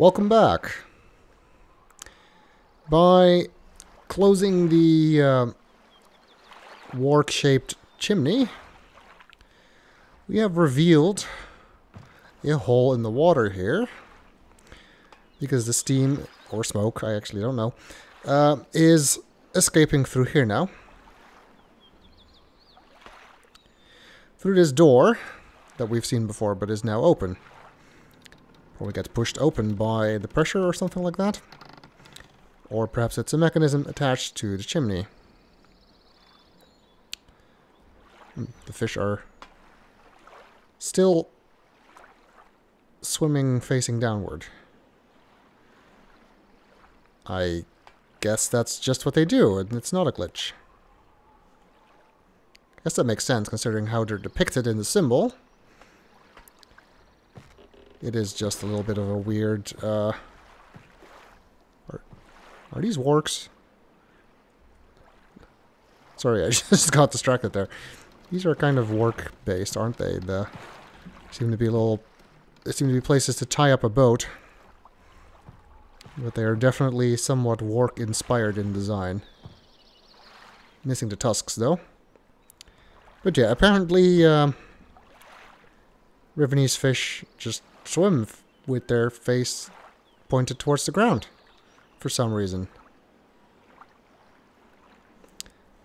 Welcome back. By closing the wark-shaped chimney, we have revealed a hole in the water here, because the steam, or smoke, I actually don't know, is escaping through here now. Through this door that we've seen before, but is now open. Probably gets pushed open by the pressure or something like that. Or perhaps it's a mechanism attached to the chimney. The fish are still swimming facing downward. I guess that's just what they do, and it's not a glitch. I guess that makes sense, considering how they're depicted in the symbol. It is just a little bit of a weird... Are these warks? Sorry, I just got distracted there. These are kind of wark-based, aren't they? The seem to be little... They seem to be places to tie up a boat. But they are definitely somewhat wark-inspired in design. Missing the tusks, though. But yeah, apparently Rivenese fish just swim with their face pointed towards the ground for some reason.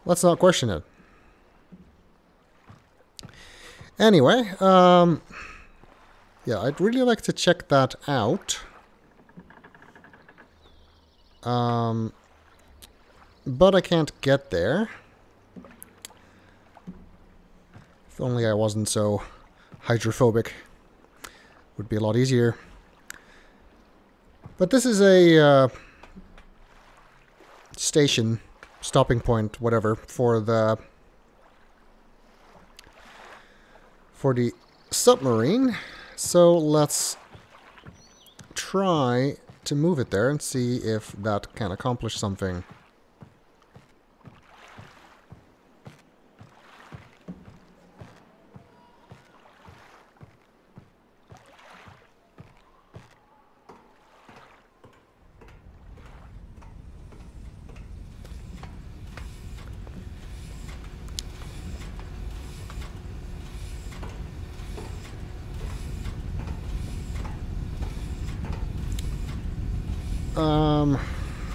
Let's not question it. Anyway, yeah, I'd really like to check that out. But I can't get there. If only I wasn't so hydrophobic. Would be a lot easier. But this is a station, stopping point, whatever, for the submarine. So let's try to move it there and see if that can accomplish something.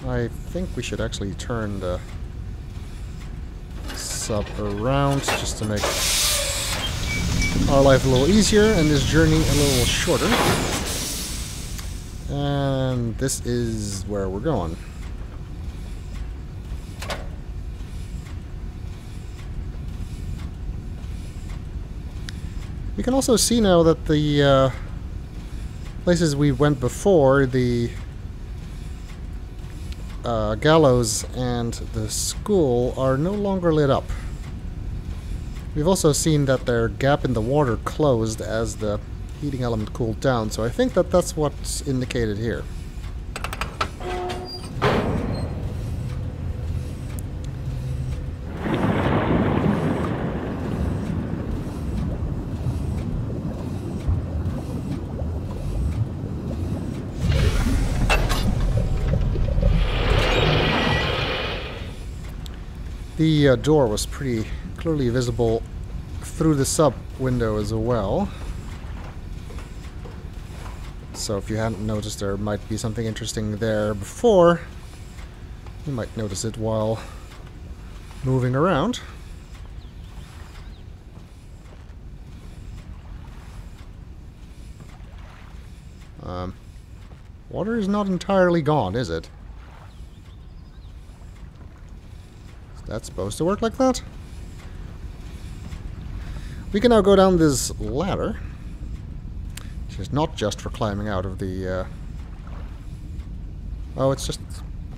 I think we should actually turn the sub around just to make our life a little easier and this journey a little shorter. And this is where we're going. We can also see now that the places we went before, the gallows and the school, are no longer lit up. We've also seen that their gap in the water closed as the heating element cooled down, so I think that that's what's indicated here. The door was pretty clearly visible through the sub window as well. So if you hadn't noticed, there might be something interesting there before. You might notice it while moving around. Water is not entirely gone, is it? That's supposed to work like that. We can now go down this ladder, which is not just for climbing out of the... Oh, it's just...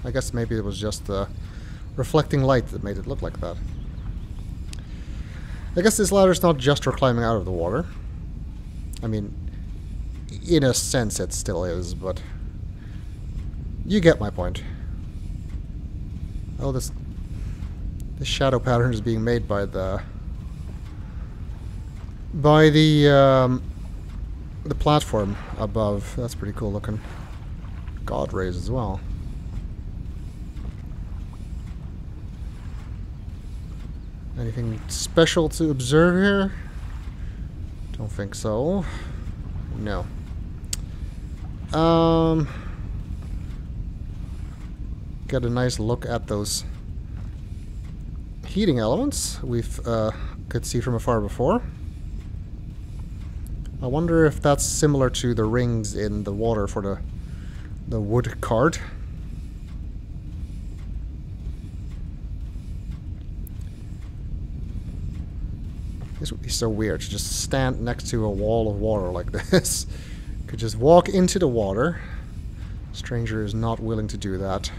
I guess maybe it was just the reflecting light that made it look like that. I guess this ladder's not just for climbing out of the water. I mean, in a sense it still is, but... You get my point. Oh, this... The shadow pattern is being made by the platform above. That's pretty cool looking. God rays as well. Anything special to observe here? Don't think so. No. Get a nice look at those heating elements we've could see from afar before. I wonder if that's similar to the rings in the water for the wood card. This would be so weird to just stand next to a wall of water like this. Could just walk into the water. Stranger is not willing to do that.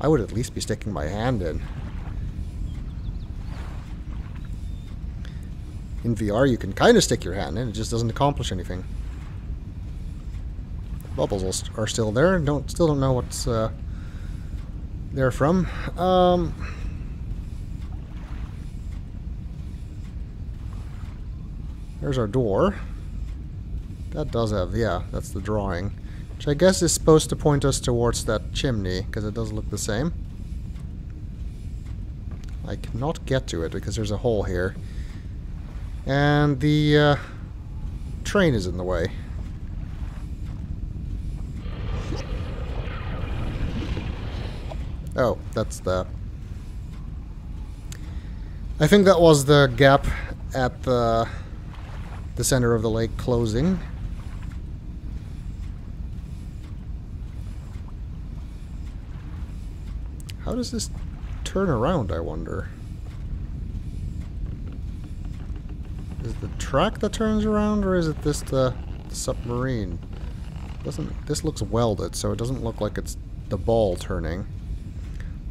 I would at least be sticking my hand in. In VR you can kind of stick your hand in, it just doesn't accomplish anything. Bubbles are still there, and still don't know what's they're from. There's our door. That does have, yeah, that's the drawing. Which I guess is supposed to point us towards that chimney, because it does look the same. I cannot get to it because there's a hole here. And the train is in the way. Oh, that's the... I think that was the gap at the center of the lake closing. How does this turn around, I wonder? Is it the track that turns around, or is it this the submarine? Doesn't this looks welded, so it doesn't look like it's the ball turning.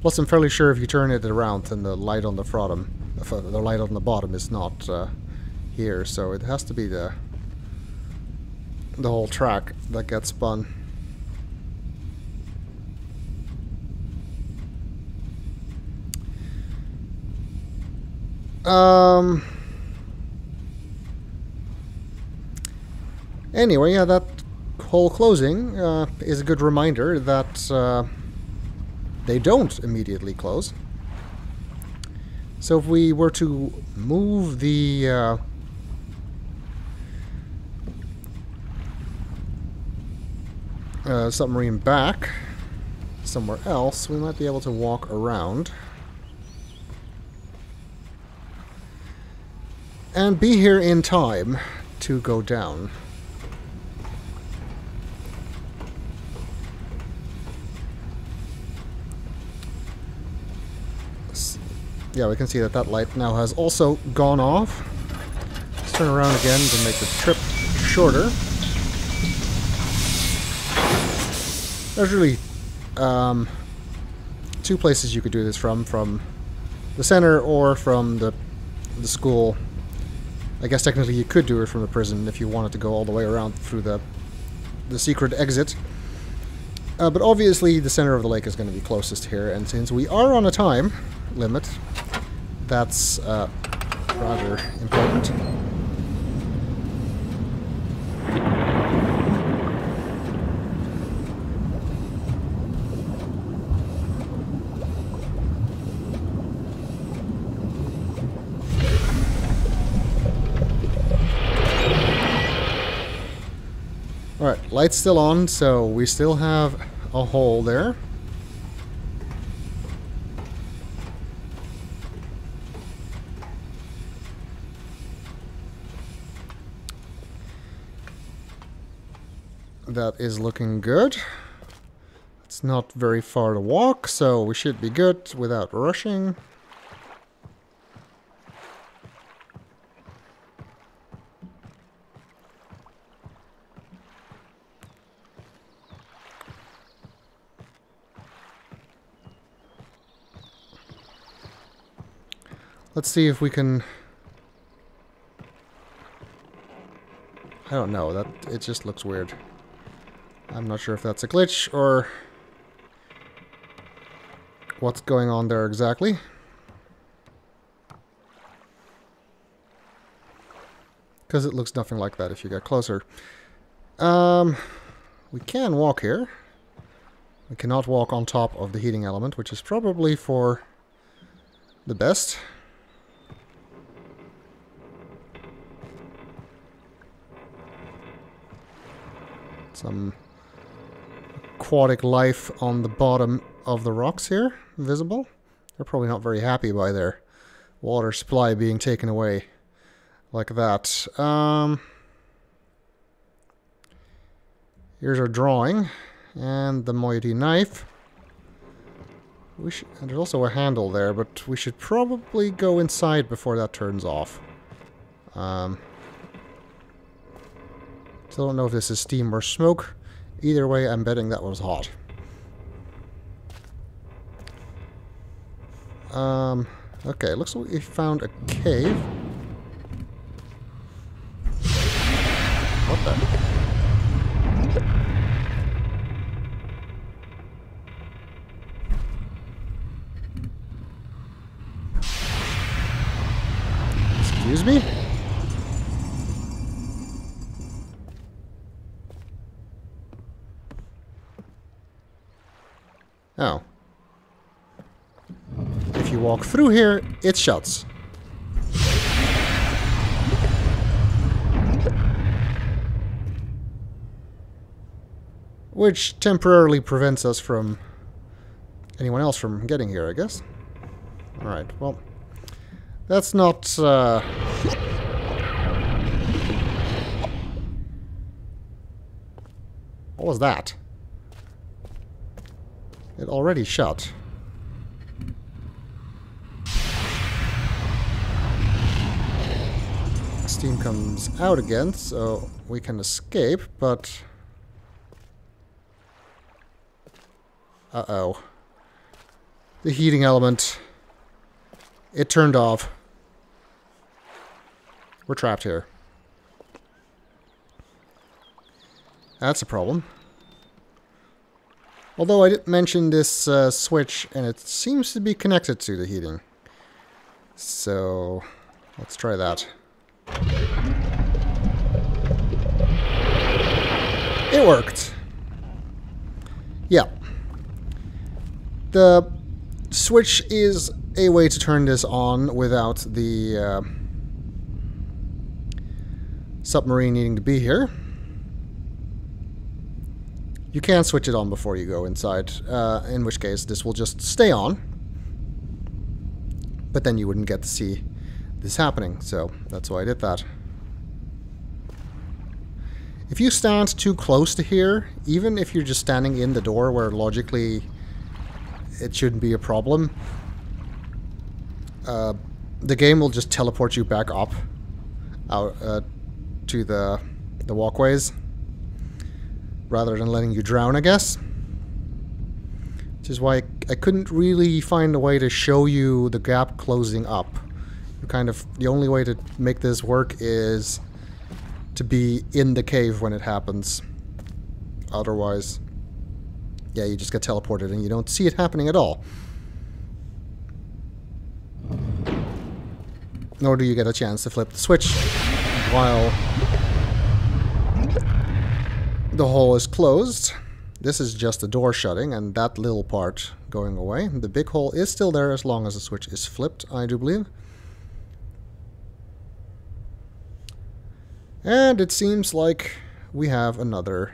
Plus, I'm fairly sure if you turn it around, then the light on the bottom, is not here, so it has to be the whole track that gets spun. Anyway, yeah, that whole closing is a good reminder that they don't immediately close. So if we were to move the submarine back somewhere else, we might be able to walk around and be here in time to go down. Yeah, we can see that that light now has also gone off. Let's turn around again to make the trip shorter. There's really two places you could do this from the center or from the school. I guess technically you could do it from the prison if you wanted to go all the way around through the secret exit. But obviously the center of the lake is going to be closest here, and since we are on a time limit, that's rather important. Alright, light's still on, so we still have a hole there. That is looking good. It's not very far to walk, so we should be good without rushing. Let's see if we can... I don't know, that it just looks weird. I'm not sure if that's a glitch or what's going on there exactly. Because it looks nothing like that if you get closer. We can walk here. We cannot walk on top of the heating element, which is probably for the best. Some aquatic life on the bottom of the rocks here, visible. They're probably not very happy by their water supply being taken away like that. Here's our drawing and the moiety knife. And there's also a handle there, but we should probably go inside before that turns off. Still don't know if this is steam or smoke. Either way, I'm betting that was hot. Okay, looks like we found a cave. What the? Excuse me? Oh. If you walk through here, it shuts. Which temporarily prevents us from anyone else from getting here, I guess. Alright, well. That's not, what was that? It already shut. Steam comes out again, so we can escape, but... uh-oh. The heating element. It turned off. We're trapped here. That's a problem. Although I didn't mention this switch, and it seems to be connected to the heating. So, let's try that. It worked! Yeah. The switch is a way to turn this on without the submarine needing to be here. You can switch it on before you go inside, in which case this will just stay on. But then you wouldn't get to see this happening, so that's why I did that. If you stand too close to here, even if you're just standing in the door where logically it shouldn't be a problem, the game will just teleport you back up out to the walkways rather than letting you drown, I guess. Which is why I couldn't really find a way to show you the gap closing up. The only way to make this work is to be in the cave when it happens. Otherwise, yeah, you just get teleported and you don't see it happening at all. Nor do you get a chance to flip the switch while the hole is closed. This is just the door shutting and that little part going away. The big hole is still there as long as the switch is flipped, I do believe. And it seems like we have another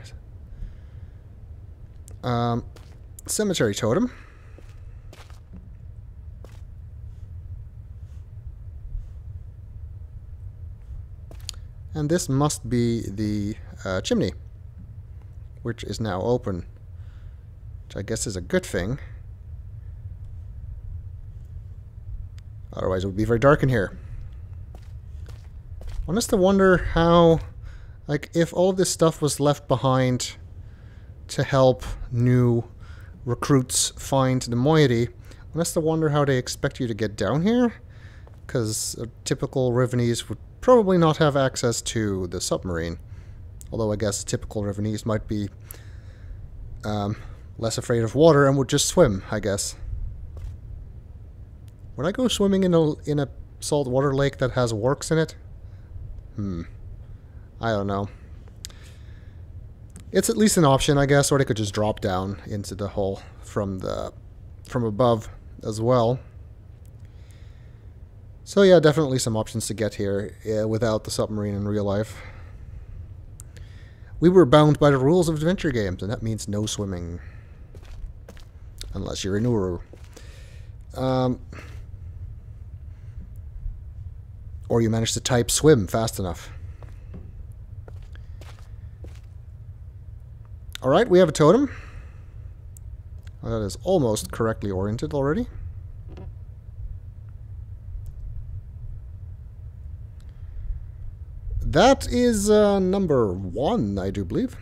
cemetery totem. And this must be the chimney, which is now open, which I guess is a good thing. Otherwise it would be very dark in here. I just wonder how, like, if all of this stuff was left behind to help new recruits find the moiety, I just wonder how they expect you to get down here, because a typical Rivenese would probably not have access to the submarine. Although I guess typical Rivenese might be less afraid of water and would just swim, I guess. Would I go swimming in a saltwater lake that has warks in it? I don't know. It's at least an option, I guess, or they could just drop down into the hole from above as well. So yeah, definitely some options to get here without the submarine in real life. We were bound by the rules of adventure games, and that means no swimming. Unless you're in Uru. Or you manage to type swim fast enough. Alright, we have a totem. Well, that is almost correctly oriented already. That is number one, I do believe.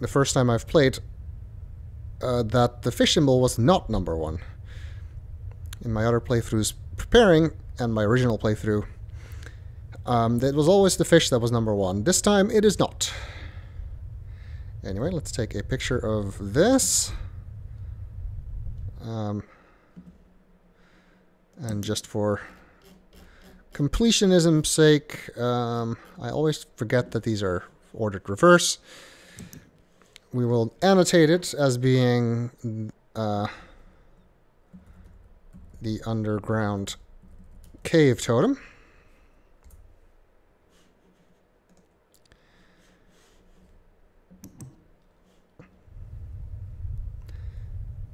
The first time I've played, that the fish symbol was not number one. In my other playthroughs preparing, and my original playthrough, it was always the fish that was number one. This time it is not. Anyway, let's take a picture of this. And just for completionism's sake, I always forget that these are ordered reverse. We will annotate it as being the underground cave totem.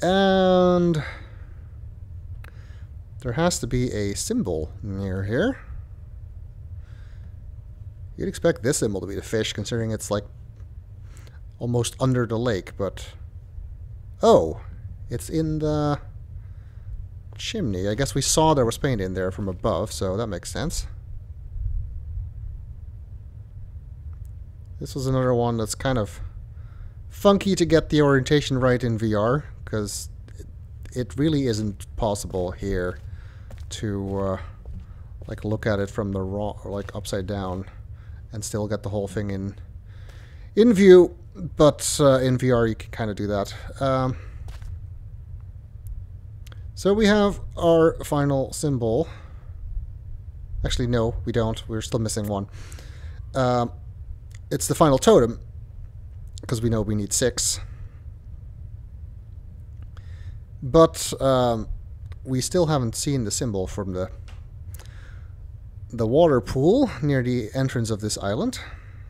And there has to be a symbol near here. You'd expect this symbol to be the fish, considering it's like almost under the lake, but... oh! It's in the chimney. I guess we saw there was paint in there from above, so that makes sense. This was another one that's kind of funky to get the orientation right in VR, because it really isn't possible here to like look at it from the wrong, or like upside down, and still get the whole thing in view. But in VR you can kind of do that. So we have our final symbol. Actually, no, we don't. We're still missing one. It's the final totem, because we know we need 6. But we still haven't seen the symbol from the water pool near the entrance of this island.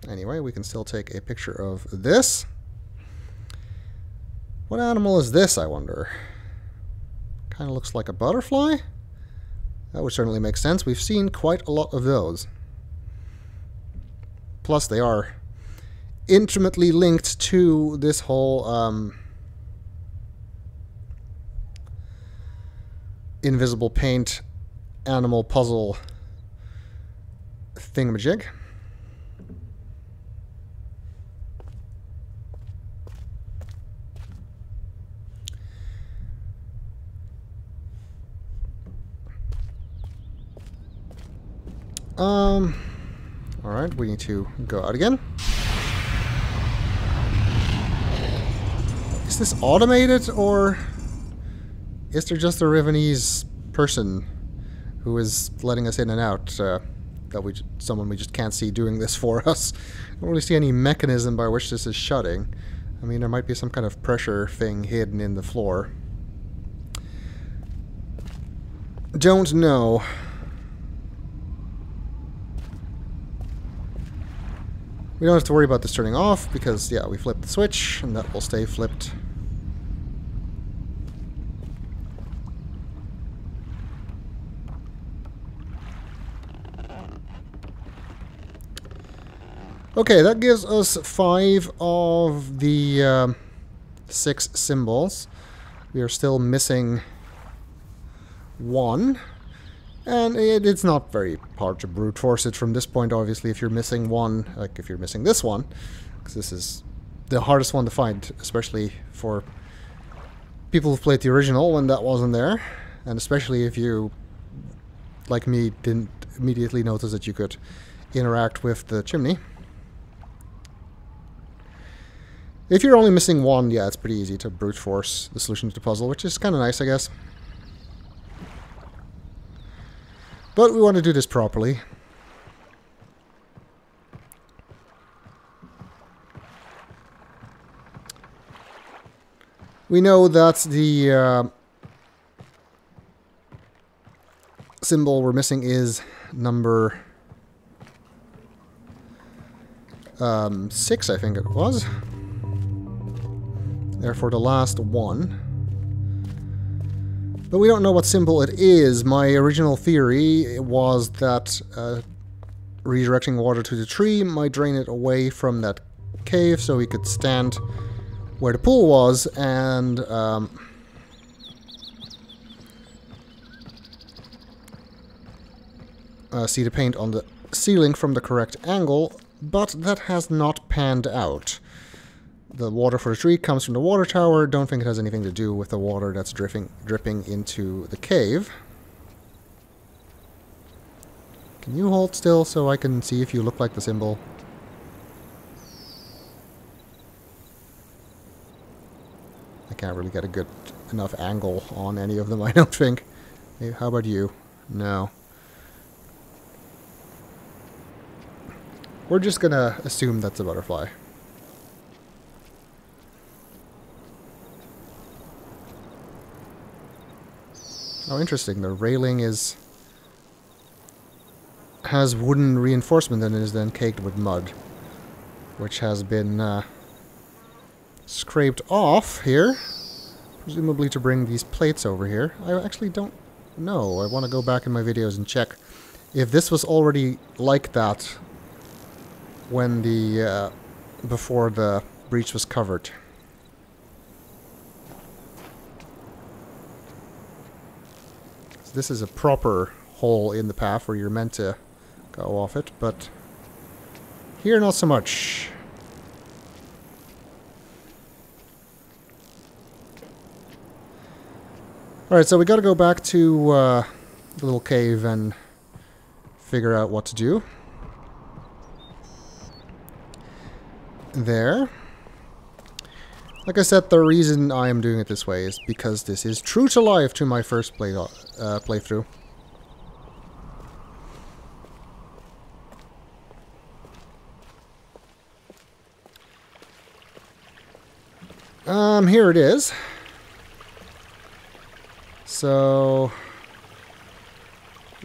Anyway, we can still take a picture of this. What animal is this, I wonder? Kind of looks like a butterfly. That would certainly make sense. We've seen quite a lot of those. Plus, they are intimately linked to this whole invisible paint animal puzzle thingamajig. Alright, we need to go out again. Is this automated, or is there just a Rivenese person who is letting us in and out? Someone we just can't see doing this for us. I don't really see any mechanism by which this is shutting. I mean, there might be some kind of pressure thing hidden in the floor. Don't know. We don't have to worry about this turning off because, yeah, we flipped the switch and that will stay flipped. Okay, that gives us 5 of the 6 symbols. We are still missing 1. And it's not very hard to brute force it from this point, obviously, if you're missing one, like if you're missing this one, because this is the hardest one to find, especially for people who've played the original when that wasn't there, and especially if you, like me, didn't immediately notice that you could interact with the chimney. If you're only missing one, yeah, it's pretty easy to brute force the solution to the puzzle, which is kind of nice, I guess. But we want to do this properly. We know that's the symbol we're missing is number 6, I think it was. Therefore the last one. But we don't know what symbol it is. My original theory was that redirecting water to the tree might drain it away from that cave so we could stand where the pool was and see the paint on the ceiling from the correct angle, but that has not panned out. The water for the tree comes from the water tower. Don't think it has anything to do with the water that's dripping into the cave. Can you hold still so I can see if you look like the symbol? I can't really get a good enough angle on any of them, I don't think. How about you? No. We're just gonna assume that's a butterfly. Oh, interesting. The railing has wooden reinforcement and is then caked with mud, which has been scraped off here, presumably to bring these plates over here. I actually don't know. I want to go back in my videos and check if this was already like that when the before the breach was covered. This is a proper hole in the path where you're meant to go off it, but here not so much. Alright, so we gotta go back to the little cave and figure out what to do. There. Like I said, the reason I am doing it this way is because this is true to life to my first playthrough. Here it is. So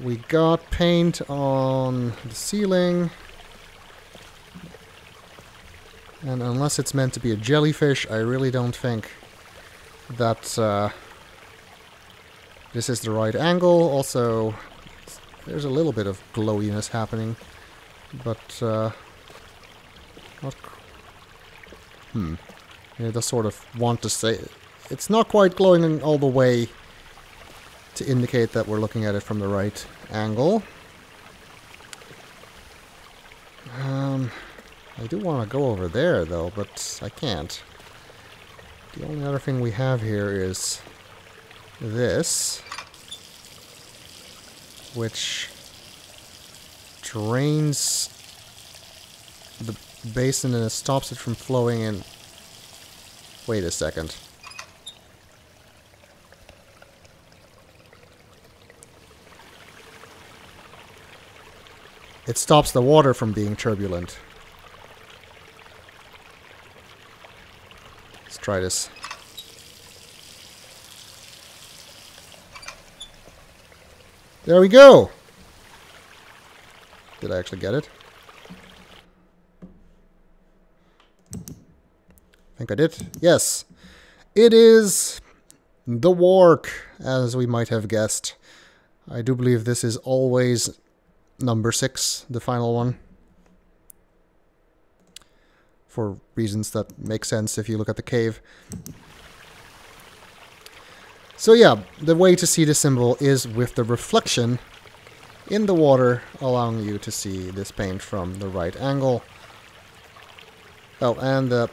we got paint on the ceiling. And unless it's meant to be a jellyfish, I really don't think that this is the right angle. Also, there's a little bit of glowiness happening, but not... Yeah, I sort of want to say it's not quite glowing all the way to indicate that we're looking at it from the right angle. I do want to go over there, though, but I can't. The only other thing we have here is this, which drains the basin and it stops it from flowing in. Wait a second. It stops the water from being turbulent. Try this. There we go! Did I actually get it? I think I did. Yes! It is the wark, as we might have guessed. I do believe this is always number 6, the final one. For reasons that make sense if you look at the cave. So yeah, the way to see this symbol is with the reflection in the water, allowing you to see this paint from the right angle. Oh, and the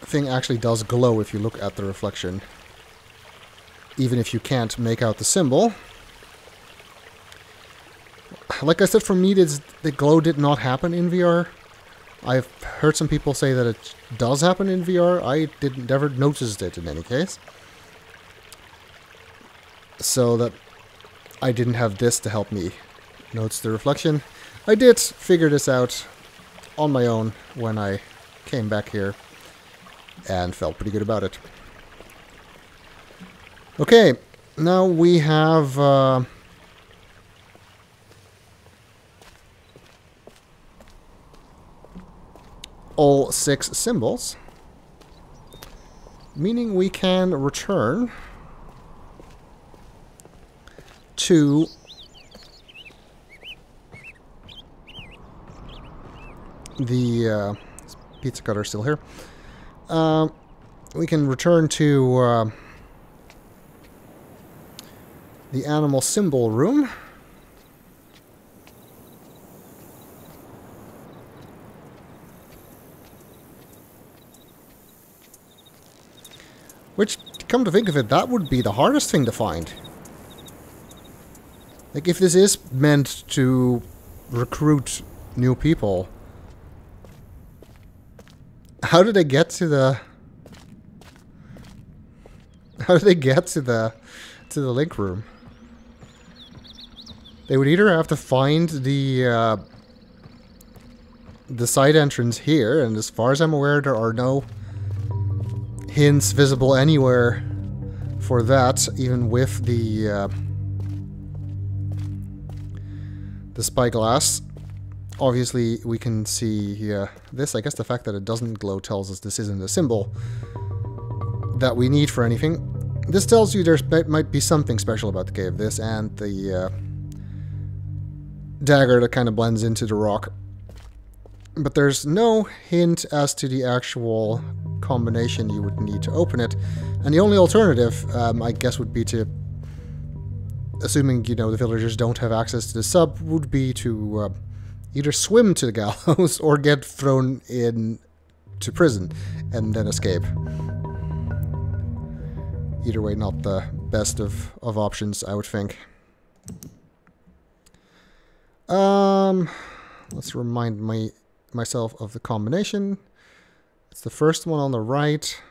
thing actually does glow if you look at the reflection, even if you can't make out the symbol. Like I said, for me, the glow did not happen in VR. I've heard some people say that it does happen in VR. I never noticed it in any case. So that I didn't have this to help me notice the reflection. I did figure this out on my own when I came back here and felt pretty good about it. Okay, now we have... all 6 symbols, meaning we can return to the pizza cutter still here. We can return to the animal symbol room. Which, come to think of it, that would be the hardest thing to find. Like, if this is meant to recruit new people, how did they get to the... how did they get to the link room? They would either have to find the side entrance here, and as far as I'm aware, there are no hints visible anywhere for that, even with the spyglass. Obviously, we can see this. I guess the fact that it doesn't glow tells us this isn't a symbol that we need for anything. This tells you there might be something special about the cave. This and the dagger that kind of blends into the rock. But there's no hint as to the actual combination you would need to open it, and the only alternative, I guess, would be to, assuming, you know, the villagers don't have access to the sub, would be to either swim to the gallows or get thrown in to prison and then escape. Either way, not the best of options, I would think. Let's remind myself of the combination. It's the first one on the right,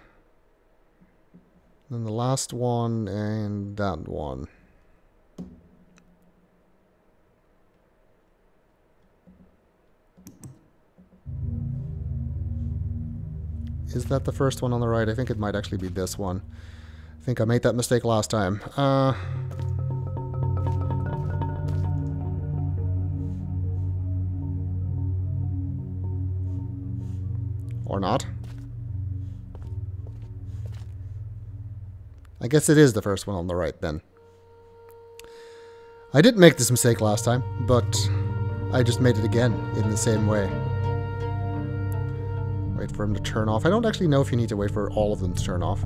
then the last one, and that one. Is that the first one on the right? I think it might actually be this one. I think I made that mistake last time. Or not. I guess it is the first one on the right, then. I did make this mistake last time, but I just made it again in the same way. Wait for him to turn off. I don't actually know if you need to wait for all of them to turn off.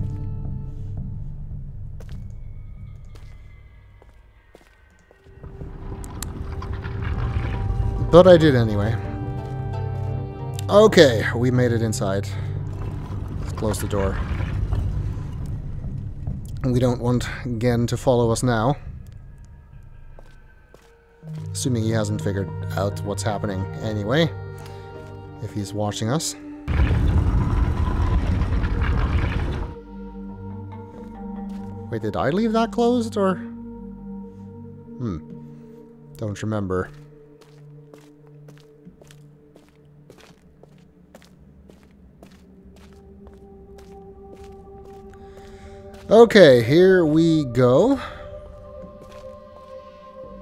But I did anyway. Okay, we made it inside. Let's close the door. We don't want Gehn to follow us now. Assuming he hasn't figured out what's happening anyway. If he's watching us. Wait, did I leave that closed or? Don't remember. Okay, here we go.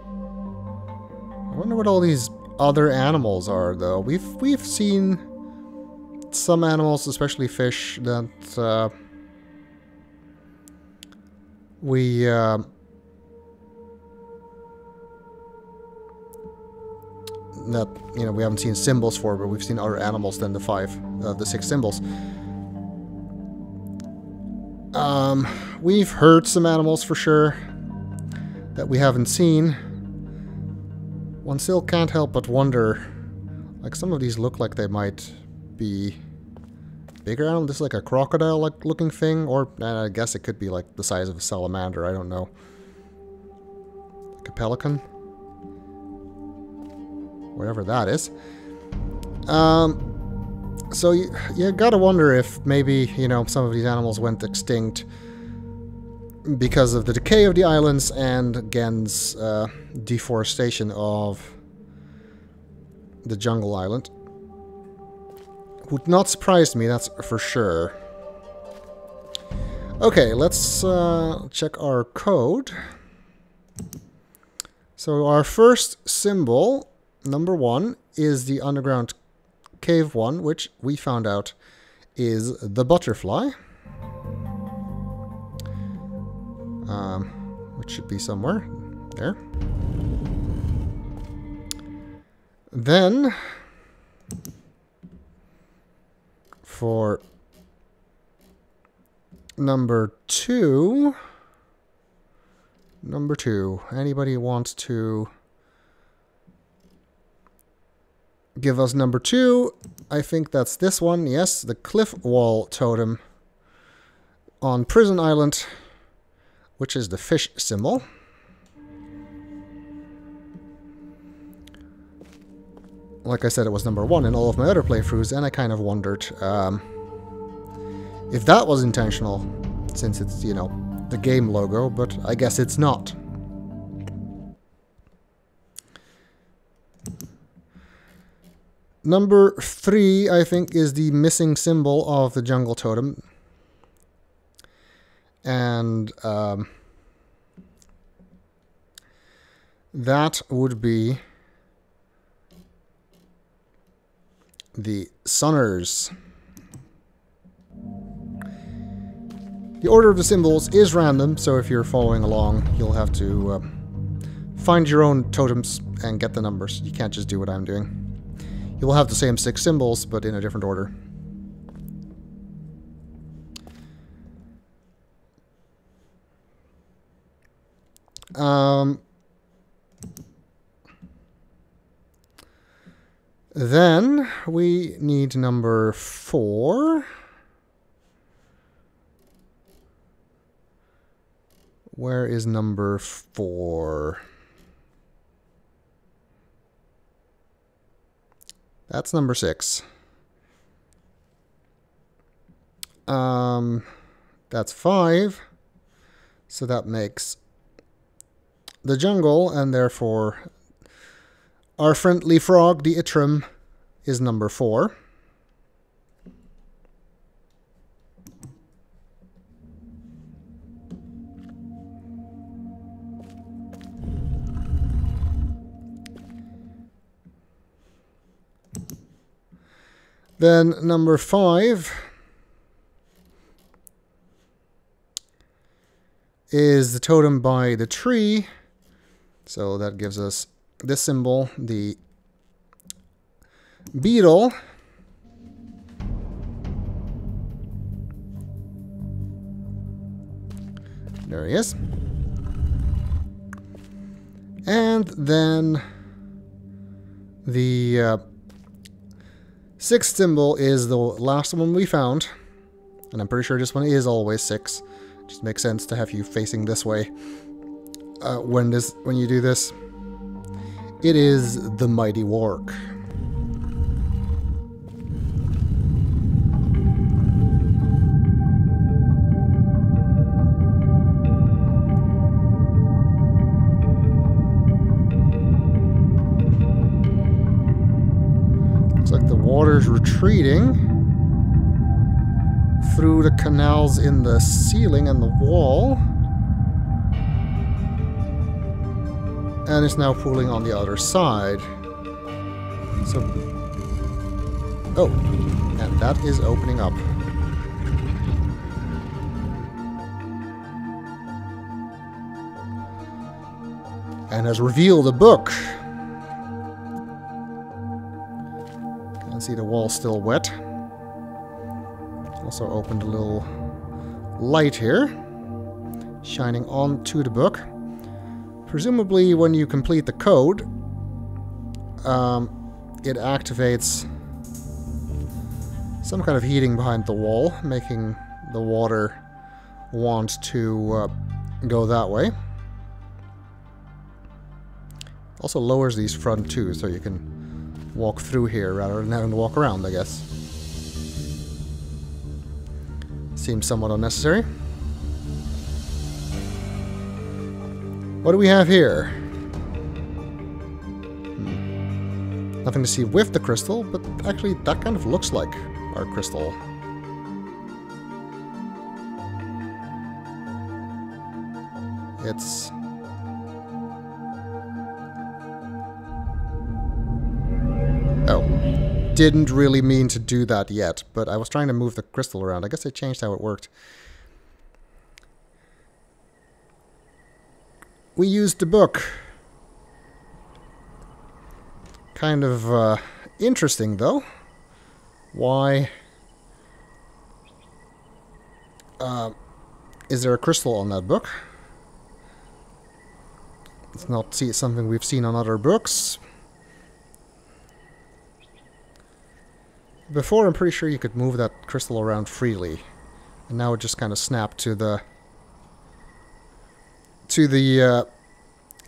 I wonder what all these other animals are, though. We've seen some animals, especially fish, that we haven't seen symbols for, but we've seen other animals than the 6 symbols. We've heard some animals for sure that we haven't seen. One still can't help but wonder, like, some of these look like they might be bigger animals. This is like a crocodile-like looking thing, or I guess it could be like the size of a salamander, I don't know. Like a pelican? Whatever that is. So you gotta wonder if maybe, you know, some of these animals went extinct because of the decay of the islands and Gehn's deforestation of the jungle island. Would not surprise me, that's for sure. Okay, let's check our code. So our first symbol, number 1, is the underground cave one, which we found out is the butterfly. Which should be somewhere there. Then, for number two, anybody wants to give us number 2? I think that's this one. Yes, the cliff wall totem on Prison Island, which is the fish symbol. Like I said, it was number 1 in all of my other playthroughs, and I kind of wondered if that was intentional, since it's, you know, the game logo, but I guess it's not. Number 3, I think, is the missing symbol of the jungle totem. And that would be the Sunners. The order of the symbols is random, so if you're following along, you'll have to find your own totems and get the numbers. You can't just do what I'm doing. You will have the same 6 symbols, but in a different order. Then we need number 4, where is number 4? That's number 6. That's 5. So that makes the jungle, and therefore our friendly frog, the Itrim, is number 4. Then number 5 is the totem by the tree. So that gives us this symbol, the beetle. There he is. And then the 6th symbol is the last one we found, and I'm pretty sure this one is always 6. It just makes sense to have you facing this way when you do this. It is the mighty wark. Water's retreating through the canals in the ceiling and the wall, and it's now pooling on the other side. So, oh, and that is opening up. And has revealed a book. See, the wall's still wet. Also opened a little light here, shining onto the book. Presumably when you complete the code, it activates some kind of heating behind the wall, making the water want to go that way. Also lowers these front too, so you can walk through here rather than having to walk around, I guess. Seems somewhat unnecessary. What do we have here? Nothing to see with the crystal, but actually that kind of looks like our crystal. It's... Oh. Didn't really mean to do that yet, but I was trying to move the crystal around. I guess they changed how it worked. We used the book. Kind of interesting, though. Why... is there a crystal on that book? It's not something we've seen on other books. Before, I'm pretty sure you could move that crystal around freely. And now it just kind of snapped to the...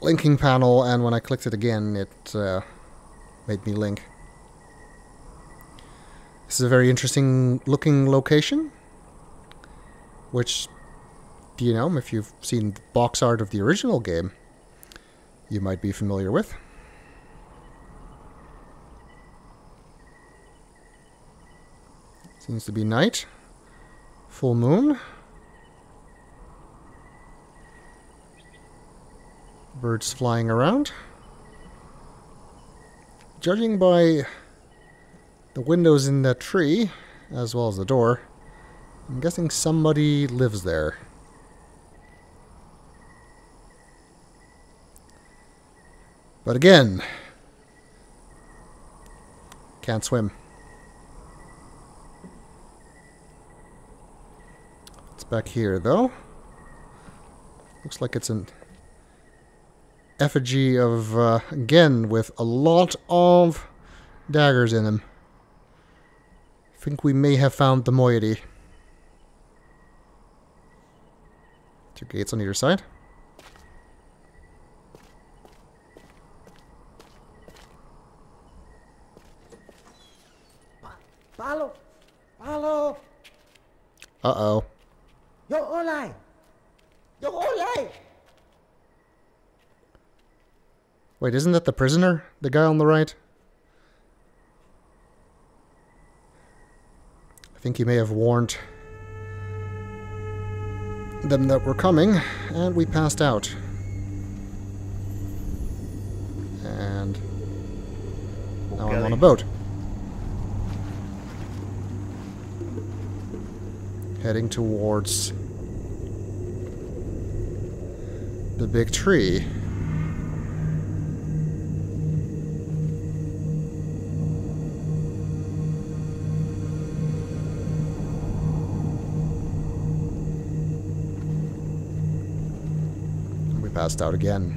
linking panel, and when I clicked it again, it made me link. This is a very interesting looking location. Which, you know, if you've seen the box art of the original game, you might be familiar with. Seems to be night. Full moon. Birds flying around. Judging by the windows in that tree, as well as the door, I'm guessing somebody lives there. But again, can't swim. It's back here, though. Looks like it's an effigy of Gehn with a lot of daggers in him. I think we may have found the moiety. Two gates on either side. Follow! Follow! Uh-oh. Yo, Olai! Yo, Olai! Wait, isn't that the prisoner? The guy on the right? I think he may have warned them that were coming, and we passed out. And now I'm on a boat. Heading towards the big tree. Passed out again.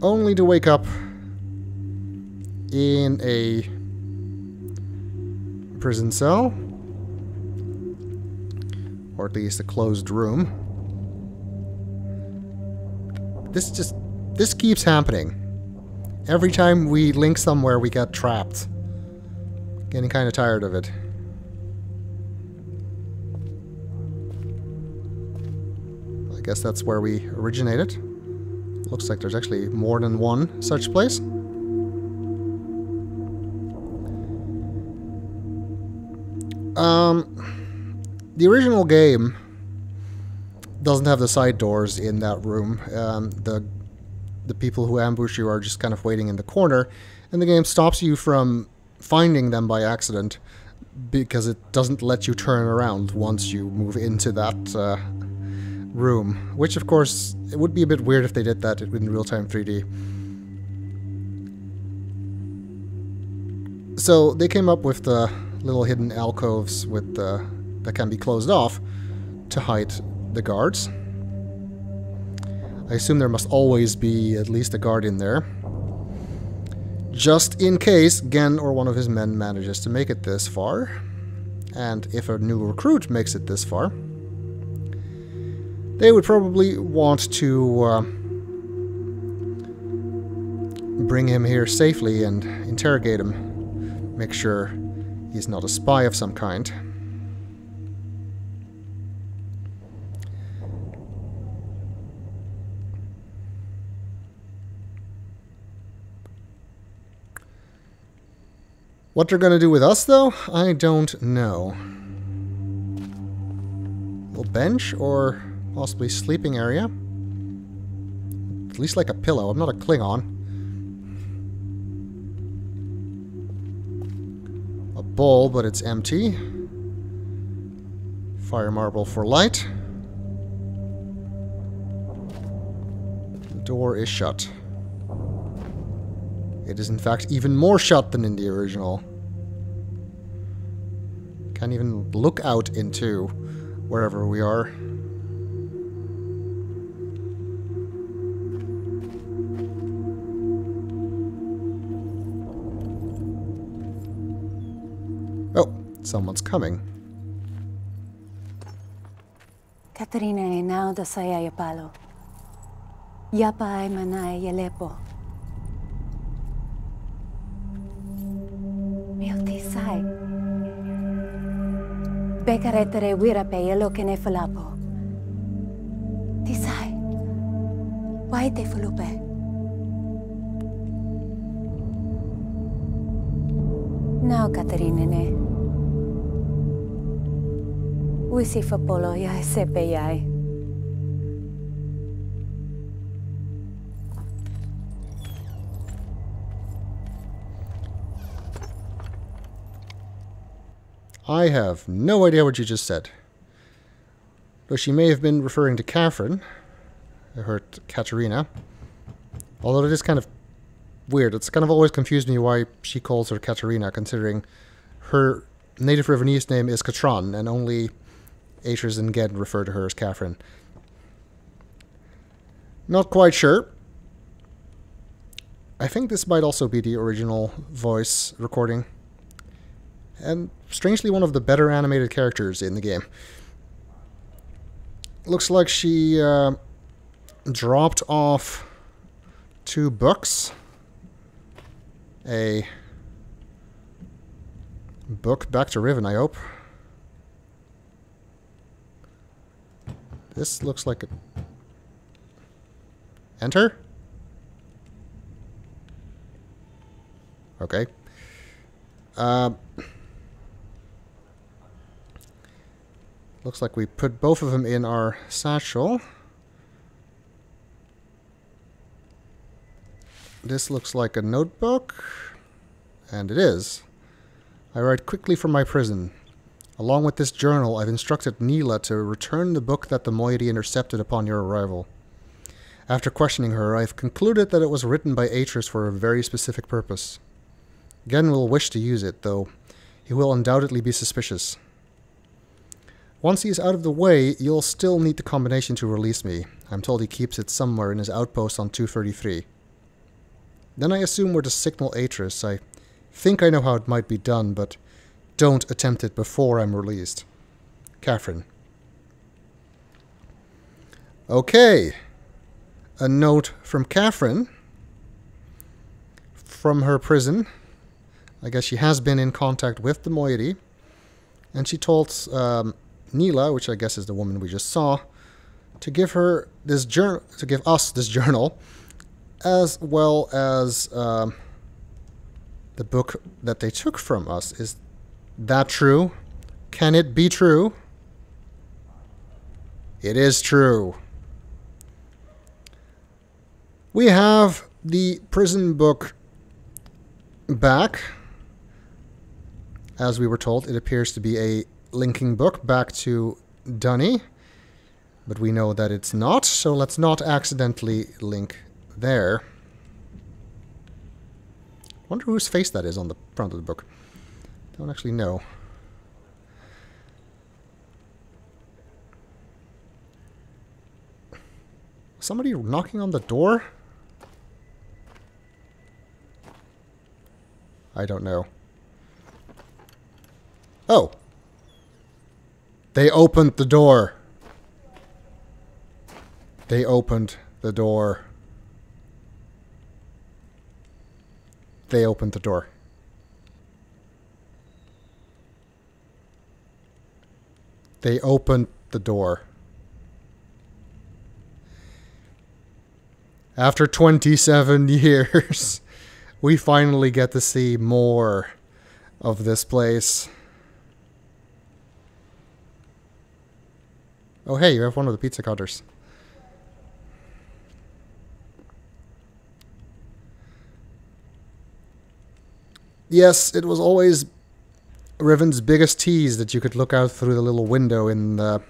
Only to wake up in a prison cell, or at least a closed room. This keeps happening. Every time we link somewhere, we get trapped. Getting kind of tired of it. I guess that's where we originated. Looks like there's actually more than one such place. The original game doesn't have the side doors in that room. The people who ambush you are just kind of waiting in the corner, and the game stops you from finding them by accident because it doesn't let you turn around once you move into that room. Which, of course, it would be a bit weird if they did that in real-time 3D. So they came up with the little hidden alcoves with that can be closed off to hide the guards. I assume there must always be at least a guard in there, just in case Gehn or one of his men manages to make it this far. And if a new recruit makes it this far, they would probably want to bring him here safely and interrogate him, make sure he's not a spy of some kind. What they're gonna do with us, though, I don't know. Little bench or possibly sleeping area. At least like a pillow. I'm not a Klingon. A bowl, but it's empty. Fire marble for light. The door is shut. It is, in fact, even more shut than in the original. Can't even look out into wherever we are. Oh, someone's coming. Katerina e nao da saya yapalo. Yapa e manai yelepo. Bekaretere wirape yelo kene falapo. Tisai. Wai te fulupe. Now Katerinene. Wisi fapolo ya sepe yai. I have no idea what you just said. Though she may have been referring to Catherine. I heard Katerina. Although it is kind of weird. It's kind of always confused me why she calls her Katerina, considering her native Rivenese name is Katron, and only Atrus and Gehn refer to her as Catherine. Not quite sure. I think this might also be the original voice recording. And strangely one of the better animated characters in the game. Looks like she dropped off 2 books. A book back to Riven, I hope. This looks like a... Enter? Okay. Looks like we put both of them in our satchel. This looks like a notebook. And it is. I write quickly from my prison. Along with this journal, I've instructed Neela to return the book that the moiety intercepted upon your arrival. After questioning her, I've concluded that it was written by Atrus for a very specific purpose. Gehn will wish to use it, though he will undoubtedly be suspicious. Once he is out of the way, you'll still need the combination to release me. I'm told he keeps it somewhere in his outpost on 233. Then I assume we're to signal Atrus. I think I know how it might be done, but don't attempt it before I'm released. Catherine. Okay. A note from Catherine. From her prison. I guess she has been in contact with the moiety. And she told... Neela, which I guess is the woman we just saw, to give her this journal, to give us this journal, as well as the book that they took from us. Is that true? Can it be true? It is true. We have the prison book back. As we were told, it appears to be a linking book back to D'ni, but we know that it's not, so let's not accidentally link there. Wonder whose face that is on the front of the book. Don't actually know. Somebody knocking on the door? I don't know. Oh! They opened the door. They opened the door. They opened the door. They opened the door. After 27 years, we finally get to see more of this place. Oh, hey, you have one of the pizza cutters. Yes, it was always Riven's biggest tease that you could look out through the little window in the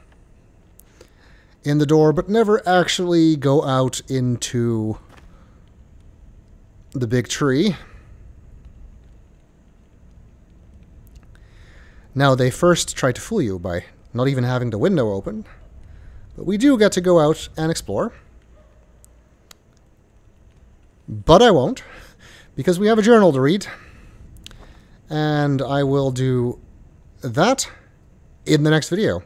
door, but never actually go out into the big tree. Now, they first try to fool you by not even having the window open, but we do get to go out and explore. But I won't, because we have a journal to read. And I will do that in the next video.